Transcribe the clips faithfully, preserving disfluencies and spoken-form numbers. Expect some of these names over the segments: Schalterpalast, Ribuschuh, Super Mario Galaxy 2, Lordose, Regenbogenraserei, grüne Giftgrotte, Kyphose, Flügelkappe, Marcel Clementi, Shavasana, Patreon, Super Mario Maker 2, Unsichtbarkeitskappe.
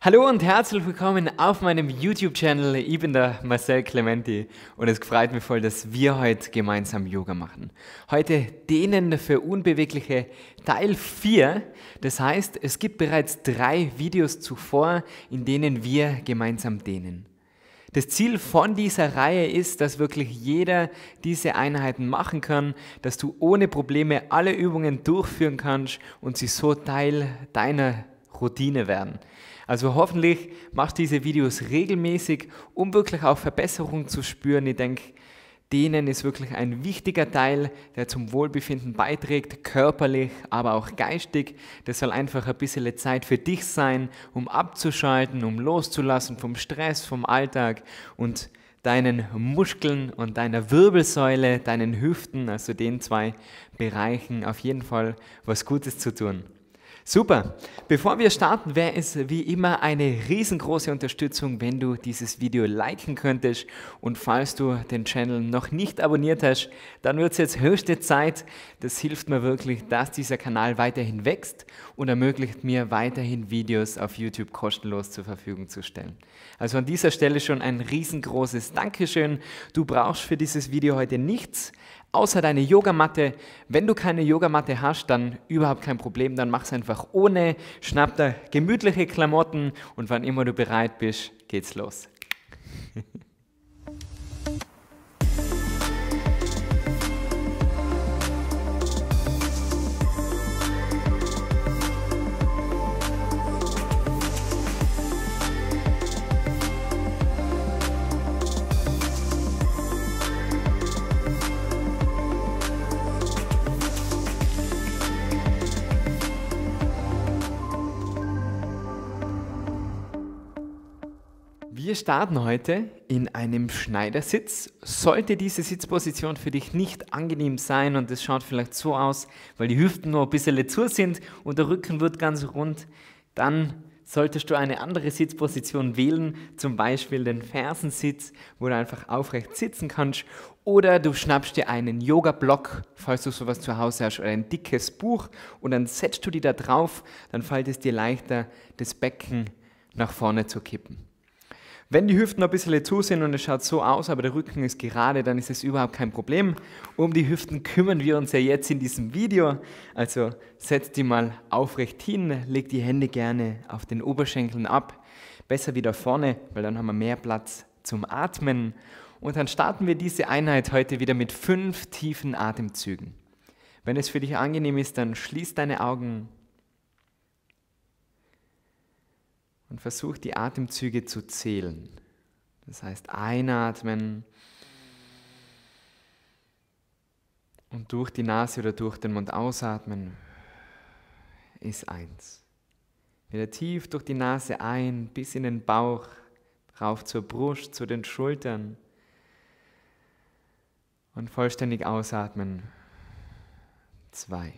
Hallo und herzlich willkommen auf meinem YouTube-Channel. Ich bin der Marcel Clementi und es freut mich voll, dass wir heute gemeinsam Yoga machen. Heute Dehnen für Unbewegliche Teil vier. Das heißt, es gibt bereits drei Videos zuvor, in denen wir gemeinsam dehnen. Das Ziel von dieser Reihe ist, dass wirklich jeder diese Einheiten machen kann, dass du ohne Probleme alle Übungen durchführen kannst und sie so Teil deiner Routine werden. Also hoffentlich machst du diese Videos regelmäßig, um wirklich auch Verbesserung zu spüren. Ich denke, Dehnen ist wirklich ein wichtiger Teil, der zum Wohlbefinden beiträgt, körperlich, aber auch geistig. Das soll einfach ein bisschen Zeit für dich sein, um abzuschalten, um loszulassen vom Stress, vom Alltag und deinen Muskeln und deiner Wirbelsäule, deinen Hüften, also den zwei Bereichen auf jeden Fall was Gutes zu tun. Super! Bevor wir starten, wäre es wie immer eine riesengroße Unterstützung, wenn du dieses Video liken könntest. Und falls du den Channel noch nicht abonniert hast, dann wird es jetzt höchste Zeit. Das hilft mir wirklich, dass dieser Kanal weiterhin wächst und ermöglicht mir weiterhin Videos auf YouTube kostenlos zur Verfügung zu stellen. Also an dieser Stelle schon ein riesengroßes Dankeschön. Du brauchst für dieses Video heute nichts. Außer deine Yogamatte. Wenn du keine Yogamatte hast, dann überhaupt kein Problem, dann mach's einfach ohne, schnapp dir gemütliche Klamotten und wann immer du bereit bist, geht's los. Wir starten heute in einem Schneidersitz. Sollte diese Sitzposition für dich nicht angenehm sein und es schaut vielleicht so aus, weil die Hüften nur ein bisschen zu sind und der Rücken wird ganz rund, dann solltest du eine andere Sitzposition wählen, zum Beispiel den Fersensitz, wo du einfach aufrecht sitzen kannst, oder du schnappst dir einen Yoga-Block, falls du sowas zu Hause hast, oder ein dickes Buch und dann setzt du die da drauf, dann fällt es dir leichter, das Becken nach vorne zu kippen. Wenn die Hüften ein bisschen zu sind und es schaut so aus, aber der Rücken ist gerade, dann ist es überhaupt kein Problem. Um die Hüften kümmern wir uns ja jetzt in diesem Video. Also setz die mal aufrecht hin, leg die Hände gerne auf den Oberschenkeln ab. Besser wieder vorne, weil dann haben wir mehr Platz zum Atmen. Und dann starten wir diese Einheit heute wieder mit fünf tiefen Atemzügen. Wenn es für dich angenehm ist, dann schließ deine Augen und versuch die Atemzüge zu zählen. Das heißt, einatmen und durch die Nase oder durch den Mund ausatmen ist eins. Wieder tief durch die Nase ein, bis in den Bauch, rauf zur Brust, zu den Schultern und vollständig ausatmen. Zwei.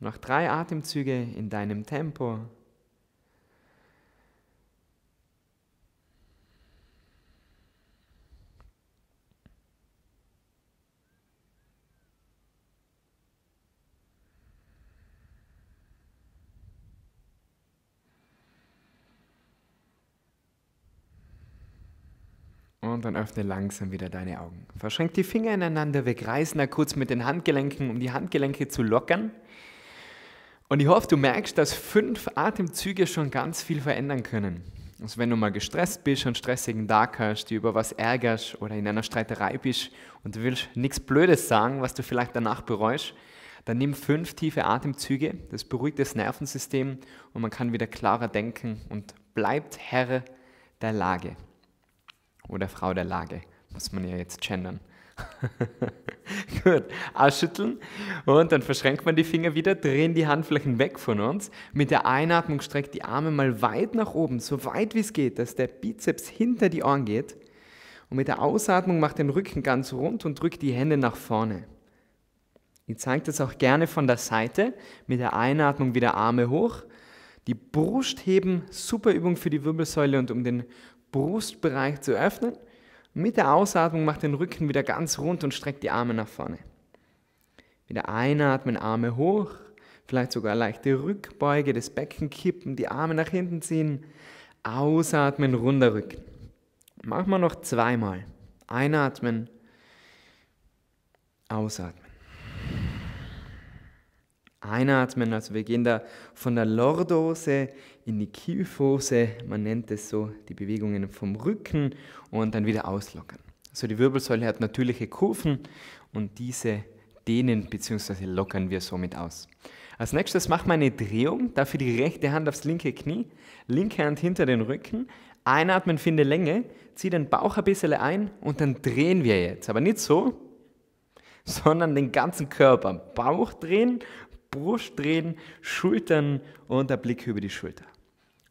Noch drei Atemzüge in deinem Tempo. Und dann öffne langsam wieder deine Augen. Verschränk die Finger ineinander, wir kreisen da kurz mit den Handgelenken, um die Handgelenke zu lockern. Und ich hoffe, du merkst, dass fünf Atemzüge schon ganz viel verändern können. Also wenn du mal gestresst bist, einen stressigen Tag hast, dich über was ärgerst oder in einer Streiterei bist und du willst nichts Blödes sagen, was du vielleicht danach bereust, dann nimm fünf tiefe Atemzüge, das beruhigt das Nervensystem und man kann wieder klarer denken und bleibt Herr der Lage. Oder Frau der Lage, muss man ja jetzt gendern. Gut, ausschütteln und dann verschränkt man die Finger wieder, drehen die Handflächen weg von uns. Mit der Einatmung streckt die Arme mal weit nach oben, so weit wie es geht, dass der Bizeps hinter die Ohren geht. Und mit der Ausatmung macht den Rücken ganz rund und drückt die Hände nach vorne. Ihr zeigt das auch gerne von der Seite. Mit der Einatmung wieder Arme hoch, die Brust heben, super Übung für die Wirbelsäule und um den Brustbereich zu öffnen. Mit der Ausatmung macht den Rücken wieder ganz rund und streckt die Arme nach vorne. Wieder einatmen, Arme hoch, vielleicht sogar leichte Rückbeuge, das Becken kippen, die Arme nach hinten ziehen. Ausatmen, runterrücken. Machen wir noch zweimal. Einatmen, ausatmen. Einatmen, also wir gehen da von der Lordose in die Kyphose, man nennt es so, die Bewegungen vom Rücken, und dann wieder auslockern. Also die Wirbelsäule hat natürliche Kurven und diese dehnen bzw. lockern wir somit aus. Als nächstes machen wir eine Drehung, dafür die rechte Hand aufs linke Knie, linke Hand hinter den Rücken, einatmen, finde Länge, zieh den Bauch ein bisschen ein und dann drehen wir jetzt, aber nicht so, sondern den ganzen Körper, Bauch drehen, Brust drehen, Schultern und der Blick über die Schulter.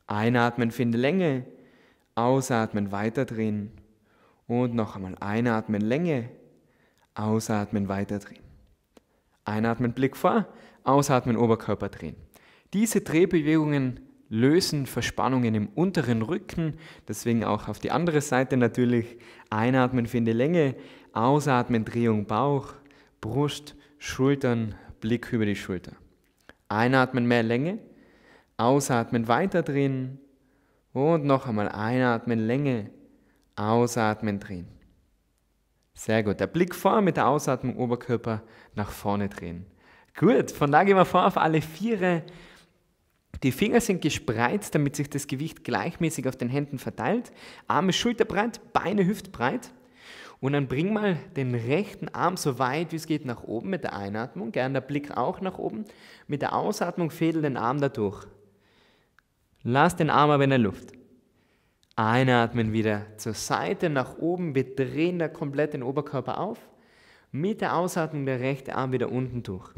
Einatmen, finde Länge, ausatmen, weiterdrehen und noch einmal einatmen, Länge, ausatmen, weiterdrehen. Einatmen, Blick vor, ausatmen, Oberkörper drehen. Diese Drehbewegungen lösen Verspannungen im unteren Rücken, deswegen auch auf die andere Seite natürlich. Einatmen, finde Länge, ausatmen, Drehung, Bauch, Brust, Schultern, Blick über die Schulter. Einatmen, mehr Länge, ausatmen, weiterdrehen und noch einmal einatmen, Länge, ausatmen, drehen. Sehr gut, der Blick vor, mit der Ausatmung Oberkörper nach vorne drehen. Gut, von da gehen wir vor auf alle Viere. Die Finger sind gespreizt, damit sich das Gewicht gleichmäßig auf den Händen verteilt. Arme schulterbreit, Beine hüftbreit. Und dann bring mal den rechten Arm so weit wie es geht nach oben mit der Einatmung. Gern der Blick auch nach oben. Mit der Ausatmung fädel den Arm dadurch. Lass den Arm aber in der Luft. Einatmen wieder zur Seite, nach oben. Wir drehen da komplett den Oberkörper auf. Mit der Ausatmung der rechte Arm wieder unten durch.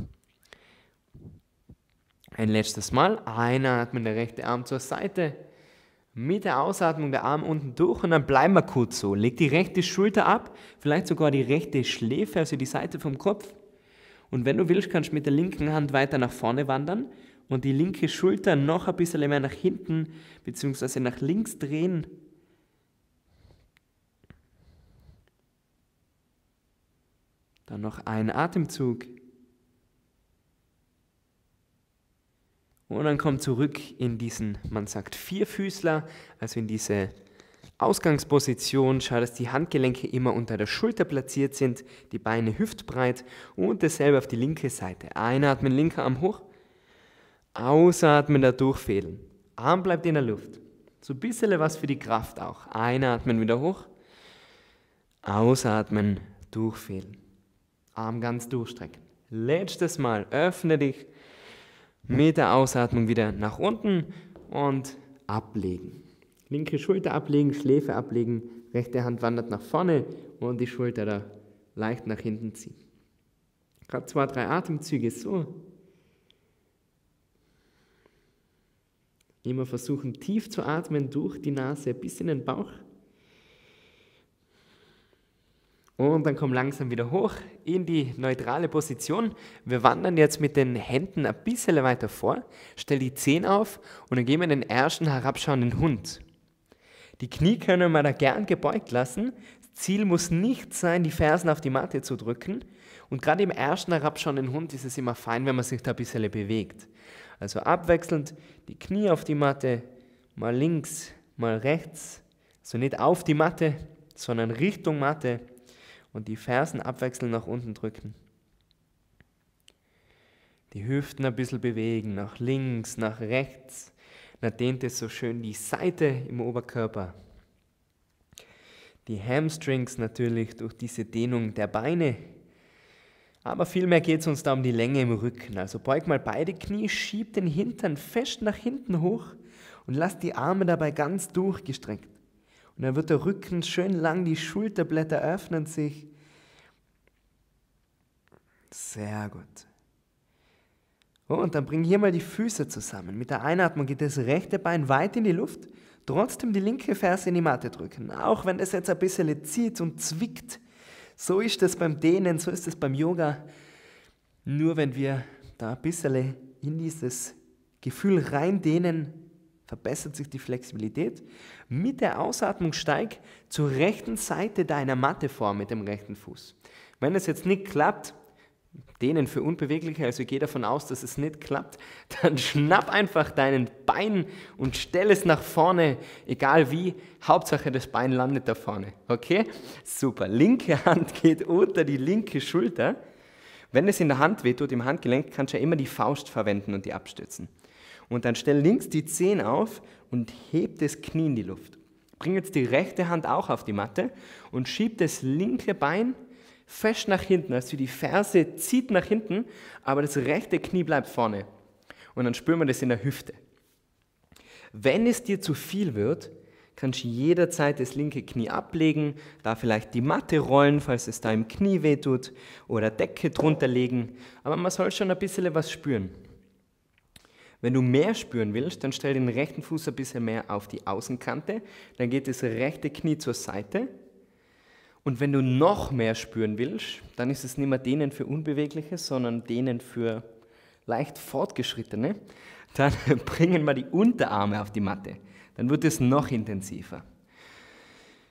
Ein letztes Mal. Einatmen, der rechte Arm zur Seite. Mit der Ausatmung der Arm unten durch und dann bleiben wir kurz so. Leg die rechte Schulter ab, vielleicht sogar die rechte Schläfe, also die Seite vom Kopf. Und wenn du willst, kannst du mit der linken Hand weiter nach vorne wandern und die linke Schulter noch ein bisschen mehr nach hinten bzw. nach links drehen. Dann noch ein Atemzug. Und dann komm zurück in diesen, man sagt Vierfüßler, also in diese Ausgangsposition. Schau, dass die Handgelenke immer unter der Schulter platziert sind, die Beine hüftbreit und dasselbe auf die linke Seite. Einatmen, linker Arm hoch, ausatmen, dadurch fädeln. Arm bleibt in der Luft. So ein bisschen was für die Kraft auch. Einatmen, wieder hoch, ausatmen, durchfädeln. Arm ganz durchstrecken. Letztes Mal, öffne dich. Mit der Ausatmung wieder nach unten und ablegen. Linke Schulter ablegen, Schläfe ablegen, rechte Hand wandert nach vorne und die Schulter da leicht nach hinten ziehen. Gerade zwei, drei Atemzüge so. Immer versuchen, tief zu atmen durch die Nase, bis in den Bauch. Und dann komm langsam wieder hoch in die neutrale Position. Wir wandern jetzt mit den Händen ein bisschen weiter vor. Stell die Zehen auf und dann gehen wir in den ersten herabschauenden Hund. Die Knie können wir da gern gebeugt lassen. Das Ziel muss nicht sein, die Fersen auf die Matte zu drücken. Und gerade im ersten herabschauenden Hund ist es immer fein, wenn man sich da ein bisschen bewegt. Also abwechselnd die Knie auf die Matte, mal links, mal rechts. Also nicht auf die Matte, sondern Richtung Matte. Und die Fersen abwechselnd nach unten drücken. Die Hüften ein bisschen bewegen, nach links, nach rechts. Dann dehnt es so schön die Seite im Oberkörper. Die Hamstrings natürlich durch diese Dehnung der Beine. Aber vielmehr geht es uns da um die Länge im Rücken. Also beug mal beide Knie, schieb den Hintern fest nach hinten hoch und lass die Arme dabei ganz durchgestreckt. Und dann wird der Rücken schön lang, die Schulterblätter öffnen sich. Sehr gut. Und dann bring hier mal die Füße zusammen. Mit der Einatmung geht das rechte Bein weit in die Luft, trotzdem die linke Ferse in die Matte drücken. Auch wenn das jetzt ein bisschen zieht und zwickt. So ist das beim Dehnen, so ist das beim Yoga. Nur wenn wir da ein bisschen in dieses Gefühl reindehnen, verbessert sich die Flexibilität. Mit der Ausatmung steig zur rechten Seite deiner Matte vor mit dem rechten Fuß. Wenn es jetzt nicht klappt, denen für Unbewegliche, also ich gehe davon aus, dass es nicht klappt, dann schnapp einfach deinen Bein und stell es nach vorne, egal wie, Hauptsache das Bein landet da vorne, okay? Super, linke Hand geht unter die linke Schulter. Wenn es in der Hand wehtut, im Handgelenk, kannst du ja immer die Faust verwenden und die abstützen. Und dann stell links die Zehen auf und heb das Knie in die Luft. Bring jetzt die rechte Hand auch auf die Matte und schieb das linke Bein fest nach hinten, also die Ferse zieht nach hinten, aber das rechte Knie bleibt vorne. Und dann spüren wir das in der Hüfte. Wenn es dir zu viel wird, kannst du jederzeit das linke Knie ablegen, da vielleicht die Matte rollen, falls es da im Knie wehtut, oder Decke drunter legen, aber man soll schon ein bisschen was spüren. Wenn du mehr spüren willst, dann stell den rechten Fuß ein bisschen mehr auf die Außenkante, dann geht das rechte Knie zur Seite. Und wenn du noch mehr spüren willst, dann ist es nicht mehr denen für Unbewegliche, sondern denen für leicht Fortgeschrittene. Dann bringen wir die Unterarme auf die Matte. Dann wird es noch intensiver.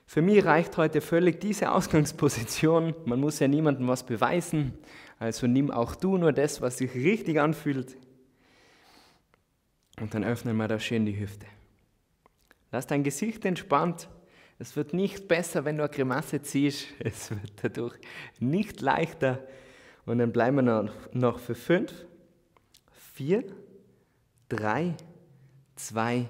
Für mich reicht heute völlig diese Ausgangsposition. Man muss ja niemandem was beweisen. Also nimm auch du nur das, was sich richtig anfühlt. Und dann öffnen wir da schön die Hüfte. Lass dein Gesicht entspannt. Es wird nicht besser, wenn du eine Grimasse ziehst. Es wird dadurch nicht leichter. Und dann bleiben wir noch, noch für fünf, vier, drei, zwei,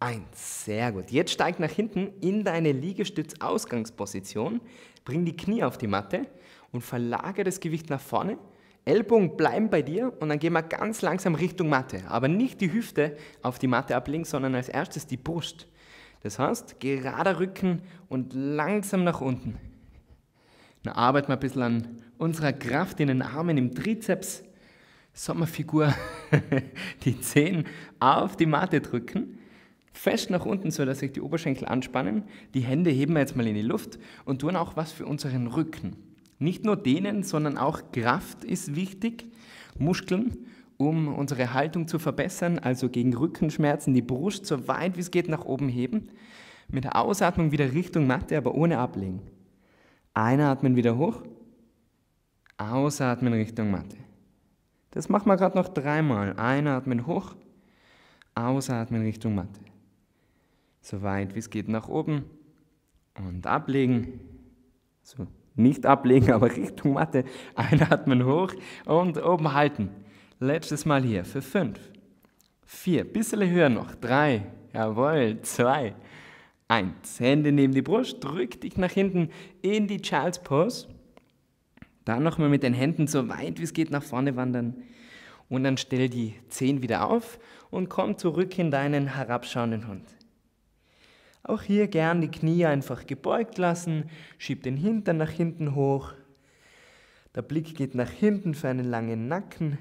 eins. Sehr gut. Jetzt steig nach hinten in deine Liegestütz-Ausgangsposition. Bring die Knie auf die Matte und verlagere das Gewicht nach vorne. Ellbogen bleiben bei dir und dann gehen wir ganz langsam Richtung Matte. Aber nicht die Hüfte auf die Matte ablegen, sondern als erstes die Brust. Das heißt, gerader Rücken und langsam nach unten. Dann arbeiten wir ein bisschen an unserer Kraft in den Armen, im Trizeps. Sommerfigur, die Zehen auf die Matte drücken. Fest nach unten, sodass sich die Oberschenkel anspannen. Die Hände heben wir jetzt mal in die Luft und tun auch was für unseren Rücken. Nicht nur dehnen, sondern auch Kraft ist wichtig. Muskeln, um unsere Haltung zu verbessern, also gegen Rückenschmerzen, die Brust so weit wie es geht nach oben heben, mit der Ausatmung wieder Richtung Matte, aber ohne ablegen. Einatmen wieder hoch, ausatmen Richtung Matte. Das machen wir gerade noch dreimal. Einatmen hoch, ausatmen Richtung Matte. So weit wie es geht nach oben und ablegen. So, nicht ablegen, aber Richtung Matte. Einatmen hoch und oben halten. Letztes Mal hier für fünf, vier, bisschen höher noch, drei, jawohl, zwei, eins. Hände neben die Brust, drück dich nach hinten in die Child's Pose. Dann nochmal mit den Händen so weit wie es geht nach vorne wandern. Und dann stell die Zehen wieder auf und komm zurück in deinen herabschauenden Hund. Auch hier gern die Knie einfach gebeugt lassen, schieb den Hintern nach hinten hoch. Der Blick geht nach hinten für einen langen Nacken.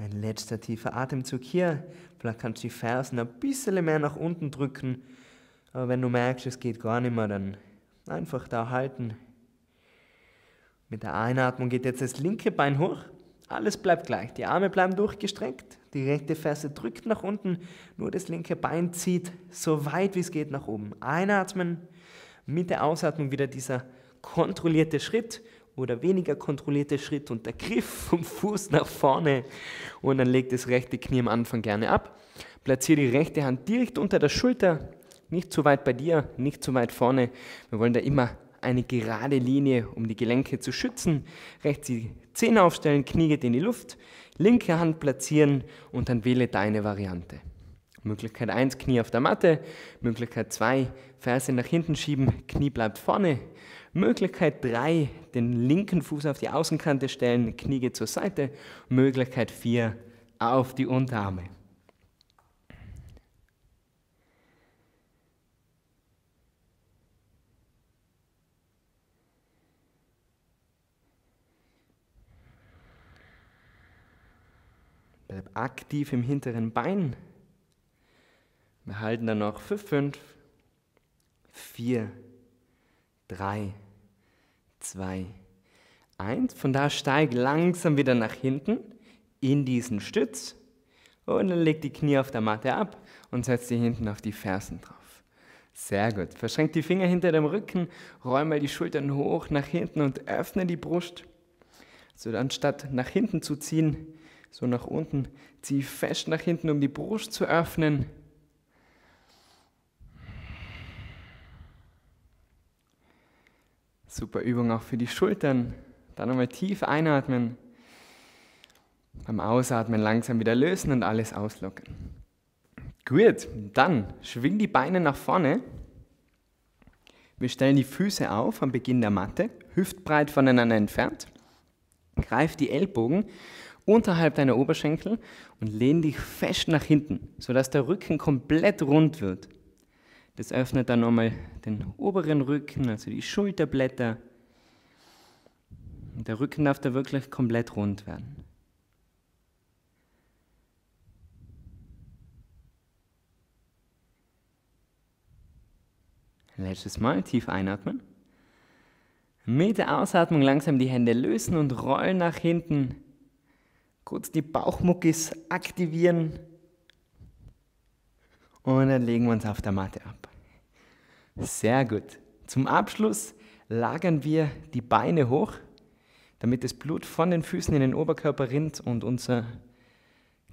Ein letzter tiefer Atemzug hier, vielleicht kannst du die Fersen ein bisschen mehr nach unten drücken, aber wenn du merkst, es geht gar nicht mehr, dann einfach da halten. Mit der Einatmung geht jetzt das linke Bein hoch, alles bleibt gleich, die Arme bleiben durchgestreckt, die rechte Ferse drückt nach unten, nur das linke Bein zieht so weit wie es geht nach oben. Einatmen, mit der Ausatmung wieder dieser kontrollierte Schritt, oder weniger kontrollierte Schritt und der Griff vom Fuß nach vorne. Und dann leg das rechte Knie am Anfang gerne ab. Platziere die rechte Hand direkt unter der Schulter. Nicht zu weit bei dir, nicht zu weit vorne. Wir wollen da immer eine gerade Linie, um die Gelenke zu schützen. Rechts die Zehen aufstellen, Knie geht in die Luft. Linke Hand platzieren und dann wähle deine Variante. Möglichkeit eins, Knie auf der Matte. Möglichkeit zwei, Ferse nach hinten schieben, Knie bleibt vorne. Möglichkeit drei, den linken Fuß auf die Außenkante stellen, Knie geht zur Seite. Möglichkeit vier, auf die Unterarme. Bleib aktiv im hinteren Bein. Wir halten dann noch für fünf, vier, drei, zwei, eins. Von da steig langsam wieder nach hinten in diesen Stütz und dann leg die Knie auf der Matte ab und setzt die hinten auf die Fersen drauf. Sehr gut. Verschränkt die Finger hinter dem Rücken, räum mal die Schultern hoch nach hinten und öffne die Brust. So, anstatt nach hinten zu ziehen, so nach unten, zieh fest nach hinten, um die Brust zu öffnen. Super Übung auch für die Schultern. Dann nochmal tief einatmen. Beim Ausatmen langsam wieder lösen und alles auslockern. Gut, dann schwing die Beine nach vorne. Wir stellen die Füße auf am Beginn der Matte, hüftbreit voneinander entfernt. Greif die Ellbogen unterhalb deiner Oberschenkel und lehn dich fest nach hinten, sodass der Rücken komplett rund wird. Das öffnet dann nochmal den oberen Rücken, also die Schulterblätter. Und der Rücken darf da wirklich komplett rund werden. Letztes Mal tief einatmen. Mit der Ausatmung langsam die Hände lösen und rollen nach hinten. Kurz die Bauchmuckis aktivieren. Und dann legen wir uns auf der Matte ab. Sehr gut. Zum Abschluss lagern wir die Beine hoch, damit das Blut von den Füßen in den Oberkörper rinnt und unser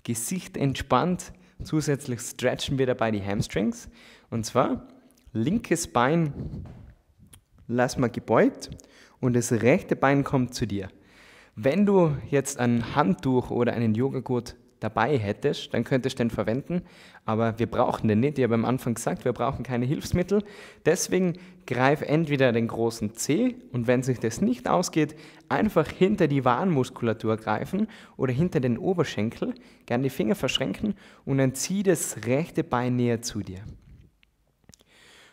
Gesicht entspannt. Zusätzlich stretchen wir dabei die Hamstrings. Und zwar linkes Bein lass mal gebeugt und das rechte Bein kommt zu dir. Wenn du jetzt ein Handtuch oder einen Yogagurt dabei hättest, dann könntest du den verwenden, aber wir brauchen den nicht. Ich habe am Anfang gesagt, wir brauchen keine Hilfsmittel. Deswegen greif entweder den großen Zeh und wenn sich das nicht ausgeht, einfach hinter die Wadenmuskulatur greifen oder hinter den Oberschenkel, gerne die Finger verschränken und dann zieh das rechte Bein näher zu dir.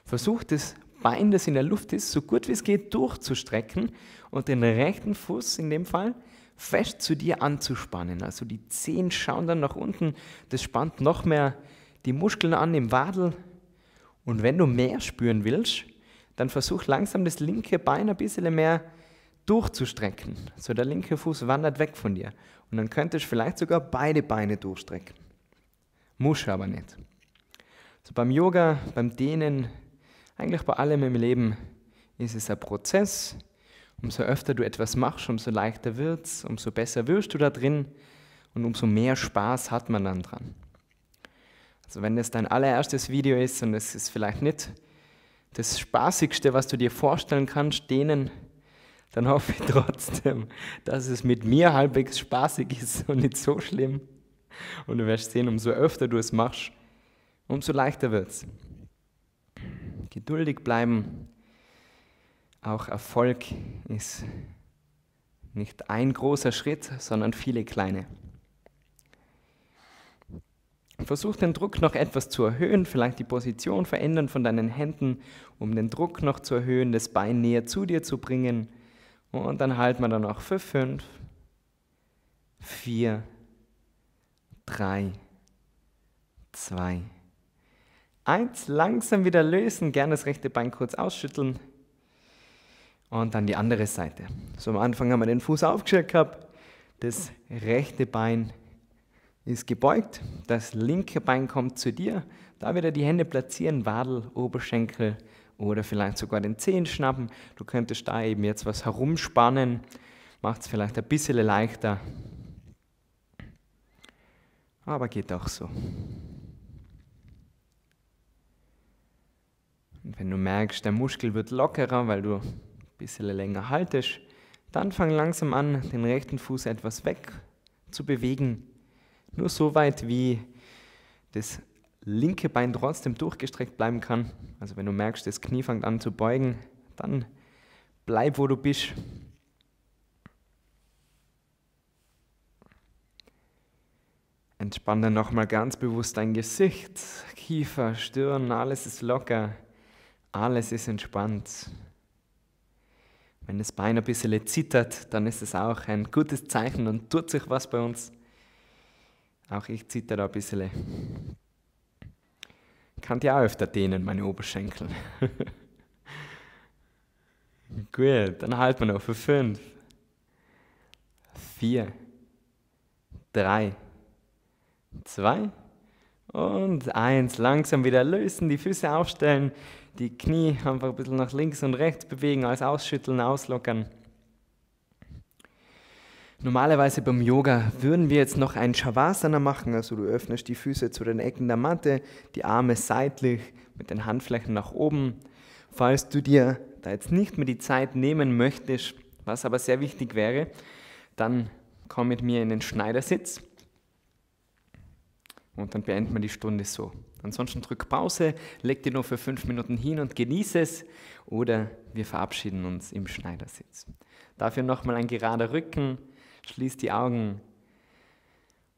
Versuch das Bein, das in der Luft ist, so gut wie es geht durchzustrecken und den rechten Fuß in dem Fall fest zu dir anzuspannen. Also die Zehen schauen dann nach unten, das spannt noch mehr die Muskeln an im Wadel. Und wenn du mehr spüren willst, dann versuch langsam das linke Bein ein bisschen mehr durchzustrecken. So der linke Fuß wandert weg von dir. Und dann könntest du vielleicht sogar beide Beine durchstrecken. Musst aber nicht. So beim Yoga, beim Dehnen, eigentlich bei allem im Leben ist es ein Prozess. Umso öfter du etwas machst, umso leichter wird es, umso besser wirst du da drin und umso mehr Spaß hat man dann dran. Also wenn das dein allererstes Video ist und es ist vielleicht nicht das Spaßigste, was du dir vorstellen kannst, denen, dann hoffe ich trotzdem, dass es mit mir halbwegs spaßig ist und nicht so schlimm. Und du wirst sehen, umso öfter du es machst, umso leichter wird es. Geduldig bleiben. Auch Erfolg ist nicht ein großer Schritt, sondern viele kleine. Versuch den Druck noch etwas zu erhöhen, vielleicht die Position verändern von deinen Händen, um den Druck noch zu erhöhen, das Bein näher zu dir zu bringen. Und dann halten wir dann noch für fünf, vier, drei, zwei, eins. Langsam wieder lösen, gerne das rechte Bein kurz ausschütteln. Und dann die andere Seite. So am Anfang haben wir den Fuß aufgestellt gehabt. Das rechte Bein ist gebeugt. Das linke Bein kommt zu dir. Da wieder die Hände platzieren, Wadel, Oberschenkel oder vielleicht sogar den Zehen schnappen. Du könntest da eben jetzt was herumspannen. Macht es vielleicht ein bisschen leichter. Aber geht auch so. Und wenn du merkst, der Muskel wird lockerer, weil du ein bisschen länger haltest, dann fang langsam an, den rechten Fuß etwas weg zu bewegen. Nur so weit, wie das linke Bein trotzdem durchgestreckt bleiben kann. Also wenn du merkst, das Knie fängt an zu beugen, dann bleib, wo du bist. Entspann dann nochmal ganz bewusst dein Gesicht, Kiefer, Stirn, alles ist locker, alles ist entspannt. Wenn das Bein ein bisschen zittert, dann ist es auch ein gutes Zeichen und tut sich was bei uns. Auch ich zitter da ein bisschen. Ich kann ja auch öfter dehnen, meine Oberschenkel. Gut, dann halten wir noch für fünf, vier, drei, zwei Und eins, langsam wieder lösen, die Füße aufstellen, die Knie einfach ein bisschen nach links und rechts bewegen, alles ausschütteln, auslockern. Normalerweise beim Yoga würden wir jetzt noch ein Shavasana machen, also du öffnest die Füße zu den Ecken der Matte, die Arme seitlich mit den Handflächen nach oben. Falls du dir da jetzt nicht mehr die Zeit nehmen möchtest, was aber sehr wichtig wäre, dann komm mit mir in den Schneidersitz und dann beenden wir die Stunde so. Ansonsten drück Pause, leg dir nur für fünf Minuten hin und genieße es oder wir verabschieden uns im Schneidersitz. Dafür nochmal ein gerader Rücken. Schließ die Augen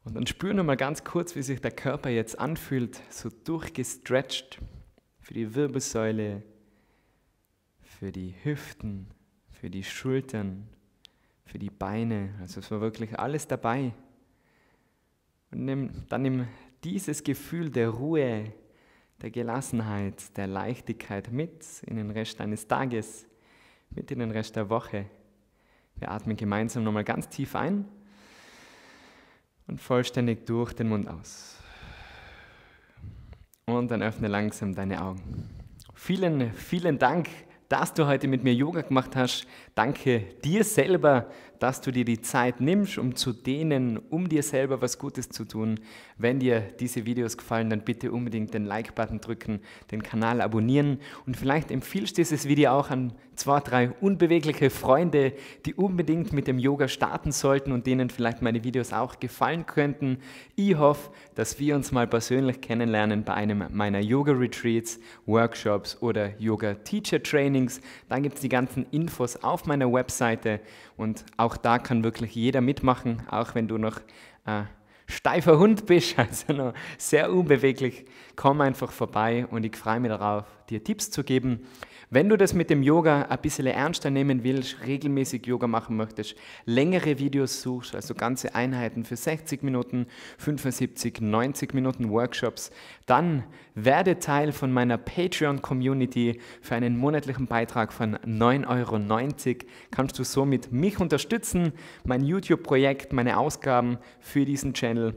und dann spür nochmal ganz kurz, wie sich der Körper jetzt anfühlt, so durchgestretcht für die Wirbelsäule, für die Hüften, für die Schultern, für die Beine. Also es war wirklich alles dabei. Und nimm, dann nimm dieses Gefühl der Ruhe, der Gelassenheit, der Leichtigkeit mit in den Rest deines Tages, mit in den Rest der Woche. Wir atmen gemeinsam nochmal ganz tief ein und vollständig durch den Mund aus. Und dann öffne langsam deine Augen. Vielen, vielen Dank, dass du heute mit mir Yoga gemacht hast. Danke dir selber, dass du dir die Zeit nimmst, um zu dehnen, um dir selber was Gutes zu tun. Wenn dir diese Videos gefallen, dann bitte unbedingt den Like-Button drücken, den Kanal abonnieren und vielleicht empfiehlst du dieses Video auch an zwei, drei unbewegliche Freunde, die unbedingt mit dem Yoga starten sollten und denen vielleicht meine Videos auch gefallen könnten. Ich hoffe, dass wir uns mal persönlich kennenlernen bei einem meiner Yoga-Retreats, Workshops oder Yoga-Teacher-Trainings. Dann gibt es die ganzen Infos auf meiner Webseite und auch Auch da kann wirklich jeder mitmachen, auch wenn du noch äh, steifer Hund bist, also noch sehr unbeweglich. Komm einfach vorbei und ich freue mich darauf, dir Tipps zu geben. Wenn du das mit dem Yoga ein bisschen ernster nehmen willst, regelmäßig Yoga machen möchtest, längere Videos suchst, also ganze Einheiten für sechzig Minuten, fünfundsiebzig, neunzig Minuten Workshops, dann werde Teil von meiner Patreon-Community. Für einen monatlichen Beitrag von neun Euro neunzig kannst du somit mich unterstützen, mein YouTube-Projekt, meine Ausgaben für diesen Channel.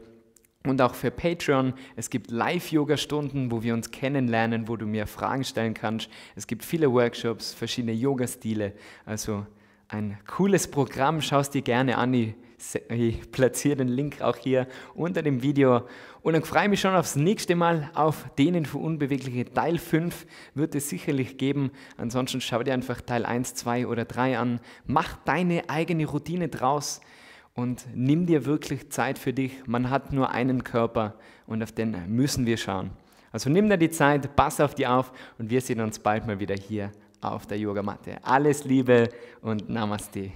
Und auch für Patreon, es gibt Live-Yoga-Stunden, wo wir uns kennenlernen, wo du mir Fragen stellen kannst. Es gibt viele Workshops, verschiedene Yoga-Stile. Also ein cooles Programm, schau es dir gerne an. Ich, ich platziere den Link auch hier unter dem Video. Und dann freue ich mich schon aufs nächste Mal. Auf Dehnen für Unbewegliche Teil fünf wird es sicherlich geben. Ansonsten schau dir einfach Teil eins, zwei oder drei an. Mach deine eigene Routine draus. Und nimm dir wirklich Zeit für dich. Man hat nur einen Körper und auf den müssen wir schauen. Also nimm dir die Zeit, pass auf dich auf und wir sehen uns bald mal wieder hier auf der Yogamatte. Alles Liebe und Namaste.